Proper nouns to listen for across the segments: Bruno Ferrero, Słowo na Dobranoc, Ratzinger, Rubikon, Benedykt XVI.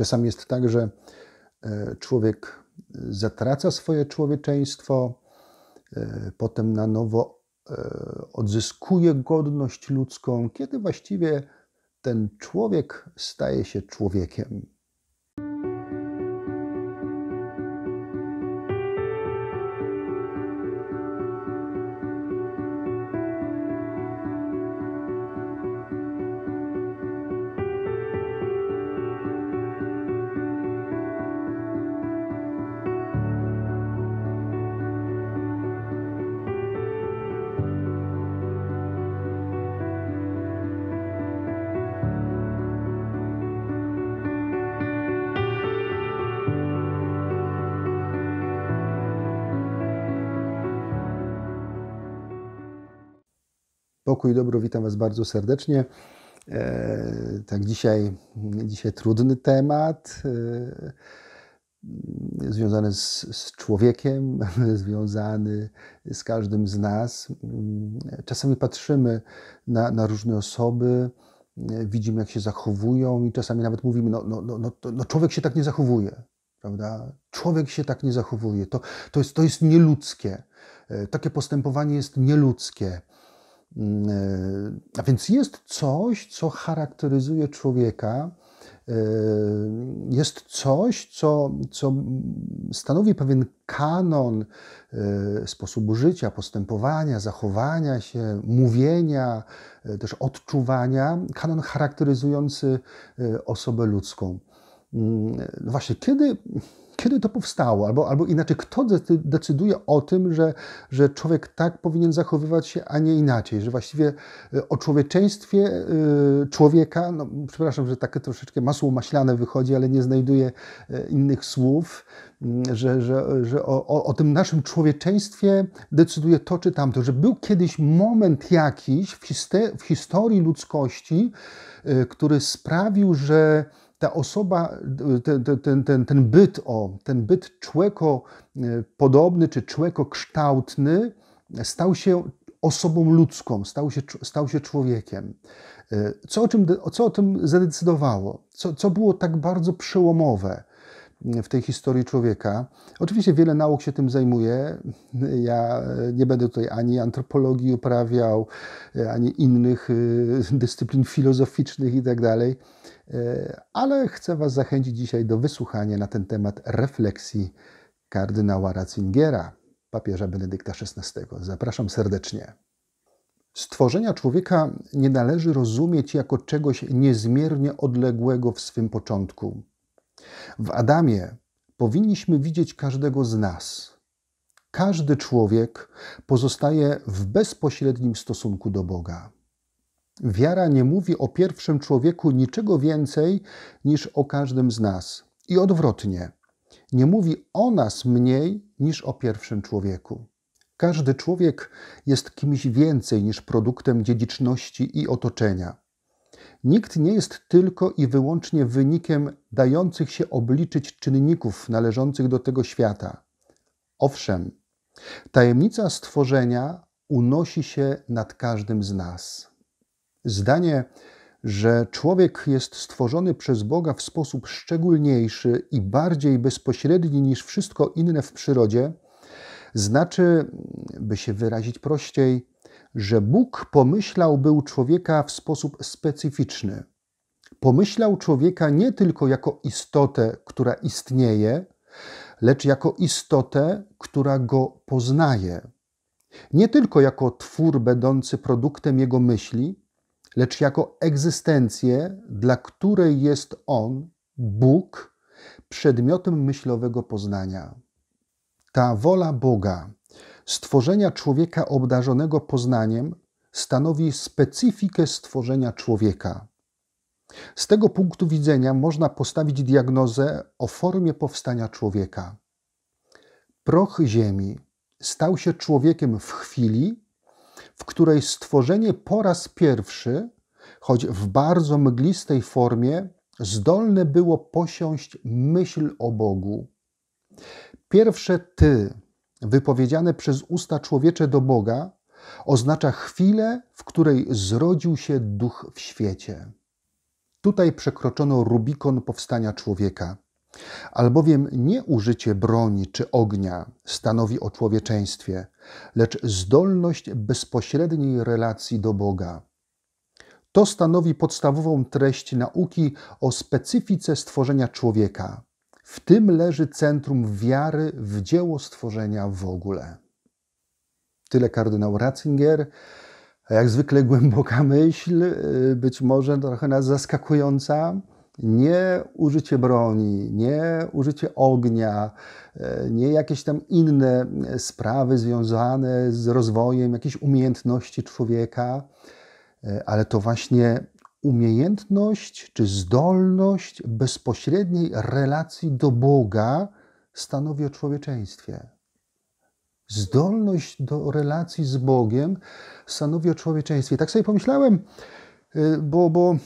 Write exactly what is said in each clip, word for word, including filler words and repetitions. Czasami jest tak, że człowiek zatraca swoje człowieczeństwo, potem na nowo odzyskuje godność ludzką, kiedy właściwie ten człowiek staje się człowiekiem. Pokój i dobro, witam Was bardzo serdecznie. E, tak dzisiaj, dzisiaj trudny temat e, związany z, z człowiekiem, związany z każdym z nas. Czasami patrzymy na, na różne osoby, widzimy jak się zachowują i czasami nawet mówimy, no, no, no, no, no człowiek się tak nie zachowuje. Prawda? Człowiek się tak nie zachowuje, to, to, jest, to jest nieludzkie. E, takie postępowanie jest nieludzkie. A więc jest coś, co charakteryzuje człowieka, jest coś, co, co stanowi pewien kanon sposobu życia, postępowania, zachowania się, mówienia, też odczuwania, kanon charakteryzujący osobę ludzką. No właśnie, kiedy... Kiedy to powstało? Albo, albo inaczej, kto decyduje o tym, że, że człowiek tak powinien zachowywać się, a nie inaczej? Że właściwie o człowieczeństwie człowieka, no, przepraszam, że takie troszeczkę masło maślane wychodzi, ale nie znajduję innych słów, że, że, że o, o, o tym naszym człowieczeństwie decyduje to czy tamto. Że był kiedyś moment jakiś w, histe, w historii ludzkości, który sprawił, że ta osoba, ten, ten, ten, ten byt, o, ten byt człekopodobny czy człekokształtny stał się osobą ludzką, stał się, stał się człowiekiem. Co o, czym, co o tym zadecydowało? Co, co było tak bardzo przełomowe w tej historii człowieka? Oczywiście wiele nauk się tym zajmuje. Ja nie będę tutaj ani antropologii uprawiał, ani innych dyscyplin filozoficznych i tak dalej. Ale chcę Was zachęcić dzisiaj do wysłuchania na ten temat refleksji kardynała Ratzingera, papieża Benedykta szesnastego. Zapraszam serdecznie. Stworzenia człowieka nie należy rozumieć jako czegoś niezmiernie odległego w swym początku. W Adamie powinniśmy widzieć każdego z nas. Każdy człowiek pozostaje w bezpośrednim stosunku do Boga. Wiara nie mówi o pierwszym człowieku niczego więcej niż o każdym z nas. I odwrotnie, nie mówi o nas mniej niż o pierwszym człowieku. Każdy człowiek jest kimś więcej niż produktem dziedziczności i otoczenia. Nikt nie jest tylko i wyłącznie wynikiem dających się obliczyć czynników należących do tego świata. Owszem, tajemnica stworzenia unosi się nad każdym z nas. Zdanie, że człowiek jest stworzony przez Boga w sposób szczególniejszy i bardziej bezpośredni niż wszystko inne w przyrodzie, znaczy, by się wyrazić prościej, że Bóg pomyślał był człowieka w sposób specyficzny. Pomyślał człowieka nie tylko jako istotę, która istnieje, lecz jako istotę, która go poznaje. Nie tylko jako twór będący produktem jego myśli, lecz jako egzystencję, dla której jest on, Bóg, przedmiotem myślowego poznania. Ta wola Boga, stworzenia człowieka obdarzonego poznaniem, stanowi specyfikę stworzenia człowieka. Z tego punktu widzenia można postawić diagnozę o formie powstania człowieka. Proch ziemi stał się człowiekiem w chwili, w której stworzenie po raz pierwszy, choć w bardzo mglistej formie, zdolne było posiąść myśl o Bogu. Pierwsze ty, wypowiedziane przez usta człowiecze do Boga, oznacza chwilę, w której zrodził się duch w świecie. Tutaj przekroczono rubikon powstania człowieka, albowiem nie użycie broni czy ognia stanowi o człowieczeństwie, lecz zdolność bezpośredniej relacji do Boga. To stanowi podstawową treść nauki o specyfice stworzenia człowieka. W tym leży centrum wiary w dzieło stworzenia w ogóle. Tyle kardynał Ratzinger. Jak zwykle głęboka myśl, być może trochę nas zaskakująca. Nie użycie broni, nie użycie ognia, nie jakieś tam inne sprawy związane z rozwojem jakichś umiejętności człowieka, ale to właśnie umiejętność czy zdolność bezpośredniej relacji do Boga stanowi o człowieczeństwie. Zdolność do relacji z Bogiem stanowi o człowieczeństwie. Tak sobie pomyślałem, bo, bo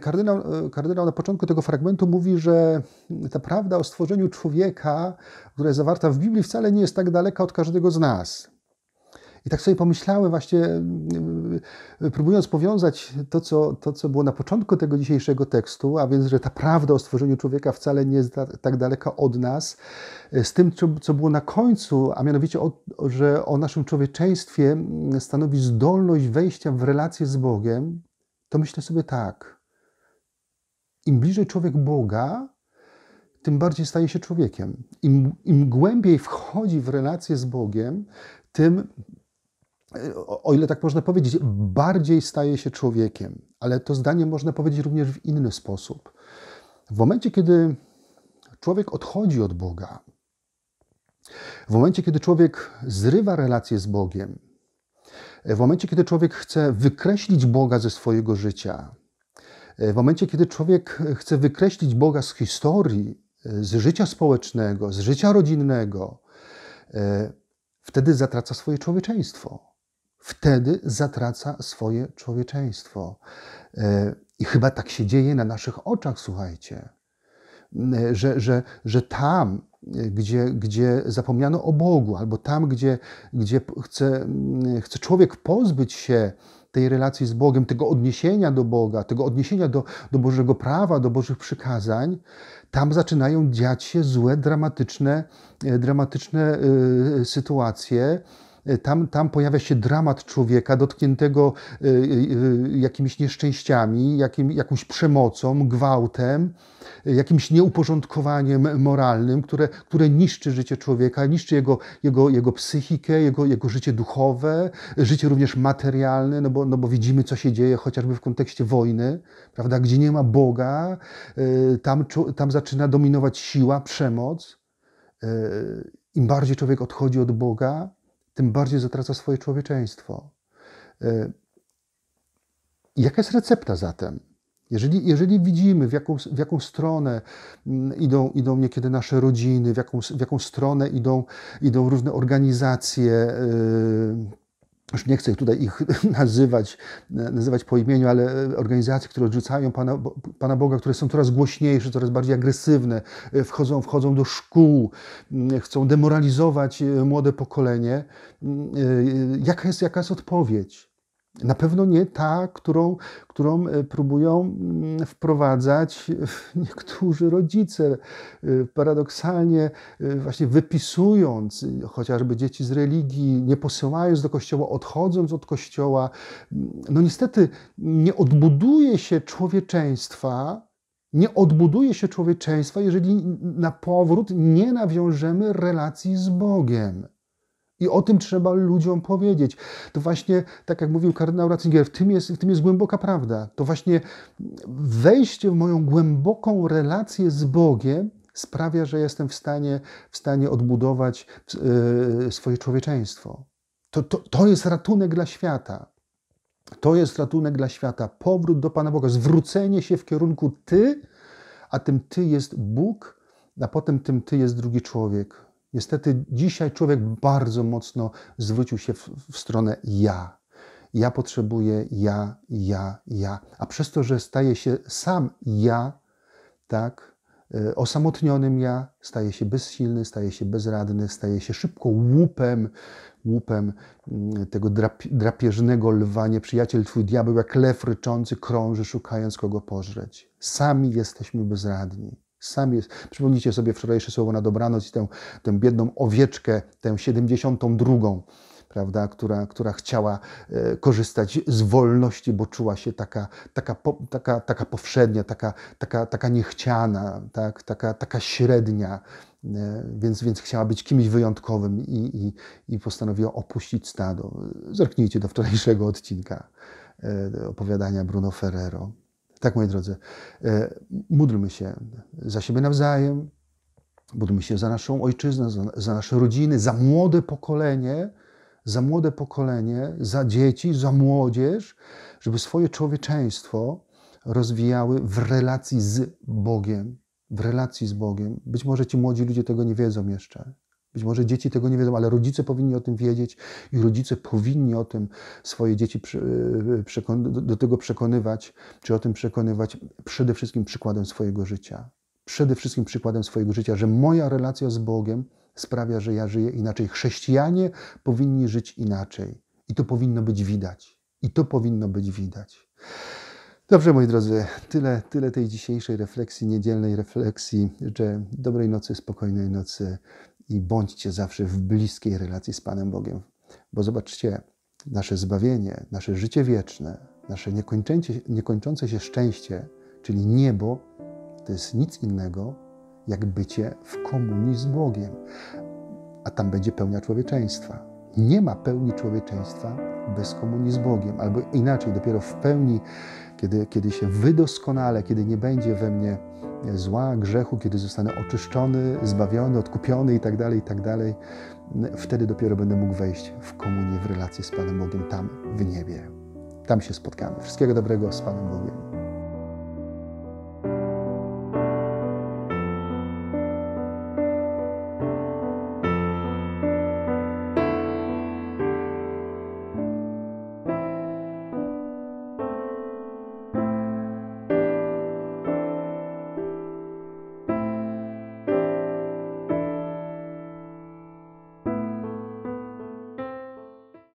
kardynał, kardynał na początku tego fragmentu mówi, że ta prawda o stworzeniu człowieka, która jest zawarta w Biblii, wcale nie jest tak daleka od każdego z nas. I tak sobie pomyślałem właśnie, próbując powiązać to co, to, co było na początku tego dzisiejszego tekstu, a więc, że ta prawda o stworzeniu człowieka wcale nie jest tak daleka od nas, z tym, co było na końcu, a mianowicie, o, że o naszym człowieczeństwie stanowi zdolność wejścia w relację z Bogiem, to myślę sobie tak. Im bliżej człowiek Boga, tym bardziej staje się człowiekiem. Im, im głębiej wchodzi w relację z Bogiem, tym, o ile tak można powiedzieć, bardziej staje się człowiekiem. Ale to zdanie można powiedzieć również w inny sposób. W momencie, kiedy człowiek odchodzi od Boga, w momencie, kiedy człowiek zrywa relację z Bogiem, w momencie, kiedy człowiek chce wykreślić Boga ze swojego życia, w momencie, kiedy człowiek chce wykreślić Boga z historii, z życia społecznego, z życia rodzinnego, wtedy zatraca swoje człowieczeństwo. Wtedy zatraca swoje człowieczeństwo. I chyba tak się dzieje na naszych oczach, słuchajcie. Że, że, że tam, gdzie, gdzie zapomniano o Bogu, albo tam, gdzie, gdzie chce, chce człowiek pozbyć się tej relacji z Bogiem, tego odniesienia do Boga, tego odniesienia do, do Bożego prawa, do Bożych przykazań, tam zaczynają dziać się złe, dramatyczne, dramatyczne yy, sytuacje. Tam, tam pojawia się dramat człowieka dotkniętego yy, yy, jakimiś nieszczęściami, jakim, jakąś przemocą, gwałtem, yy, jakimś nieuporządkowaniem moralnym, które, które niszczy życie człowieka, niszczy jego, jego, jego psychikę, jego, jego życie duchowe, życie również materialne, no bo, no bo widzimy, co się dzieje chociażby w kontekście wojny, prawda? Gdzie nie ma Boga, yy, tam, tam zaczyna dominować siła, przemoc. Yy, im bardziej człowiek odchodzi od Boga, tym bardziej zatraca swoje człowieczeństwo. Jaka jest recepta zatem? Jeżeli, jeżeli widzimy, w jaką, w jaką stronę idą, idą niekiedy nasze rodziny, w jaką, w jaką stronę idą, idą różne organizacje, już nie chcę tutaj ich nazywać, nazywać po imieniu, ale organizacje, które odrzucają Pana, Pana Boga, które są coraz głośniejsze, coraz bardziej agresywne, wchodzą, wchodzą do szkół, chcą demoralizować młode pokolenie. Jaka jest, jaka jest odpowiedź? Na pewno nie ta, którą, którą próbują wprowadzać niektórzy rodzice, paradoksalnie właśnie wypisując chociażby dzieci z religii, nie posyłając do kościoła, odchodząc od kościoła. No niestety nie odbuduje się człowieczeństwa, nie odbuduje się człowieczeństwa, jeżeli na powrót nie nawiążemy relacji z Bogiem. I o tym trzeba ludziom powiedzieć. To właśnie, tak jak mówił kardynał Ratzinger, w tym jest, w tym jest głęboka prawda. To właśnie wejście w moją głęboką relację z Bogiem sprawia, że jestem w stanie, w stanie odbudować yy, swoje człowieczeństwo. To, to, to jest ratunek dla świata. To jest ratunek dla świata. Powrót do Pana Boga, zwrócenie się w kierunku Ty, a tym Ty jest Bóg, a potem tym Ty jest drugi człowiek. Niestety dzisiaj człowiek bardzo mocno zwrócił się w, w stronę ja. Ja potrzebuję, ja, ja, ja. A przez to, że staje się sam ja, tak, osamotnionym ja, staje się bezsilny, staje się bezradny, staje się szybko łupem, łupem tego drapieżnego lwa. Nieprzyjaciel twój diabeł, jak lew ryczący, krąży, szukając kogo pożreć. Sami jesteśmy bezradni. Sam jest. Przypomnijcie sobie wczorajsze słowo na dobranoc i tę, tę biedną owieczkę, tę siedemdziesiątą drugą, prawda, która, która chciała e, korzystać z wolności, bo czuła się taka, taka, po, taka, taka powszednia, taka, taka, taka niechciana, tak? taka, taka średnia, e, więc, więc chciała być kimś wyjątkowym i, i, i postanowiła opuścić stado. Zerknijcie do wczorajszego odcinka e, opowiadania Bruno Ferrero. Tak, moi drodzy, módlmy się za siebie nawzajem, módlmy się za naszą ojczyznę, za, za nasze rodziny, za młode pokolenie, za młode pokolenie, za dzieci, za młodzież, żeby swoje człowieczeństwo rozwijały w relacji z Bogiem, w relacji z Bogiem. Być może ci młodzi ludzie tego nie wiedzą jeszcze. Być może dzieci tego nie wiedzą, ale rodzice powinni o tym wiedzieć i rodzice powinni o tym swoje dzieci do tego przekonywać, czy o tym przekonywać przede wszystkim przykładem swojego życia. Przede wszystkim przykładem swojego życia, że moja relacja z Bogiem sprawia, że ja żyję inaczej. Chrześcijanie powinni żyć inaczej. I to powinno być widać. I to powinno być widać. Dobrze, moi drodzy, tyle, tyle tej dzisiejszej refleksji, niedzielnej refleksji. Życzę dobrej nocy, spokojnej nocy. I bądźcie zawsze w bliskiej relacji z Panem Bogiem. Bo zobaczcie, nasze zbawienie, nasze życie wieczne, nasze niekończące się szczęście, czyli niebo, to jest nic innego, jak bycie w komunii z Bogiem. A tam będzie pełnia człowieczeństwa. Nie ma pełni człowieczeństwa bez komunii z Bogiem. Albo inaczej, dopiero w pełni, kiedy, kiedy się wydoskonale, kiedy nie będzie we mnie zła, grzechu, kiedy zostanę oczyszczony, zbawiony, odkupiony i tak dalej, i tak dalej, wtedy dopiero będę mógł wejść w komunię, w relację z Panem Bogiem tam w niebie. Tam się spotkamy. Wszystkiego dobrego z Panem Bogiem.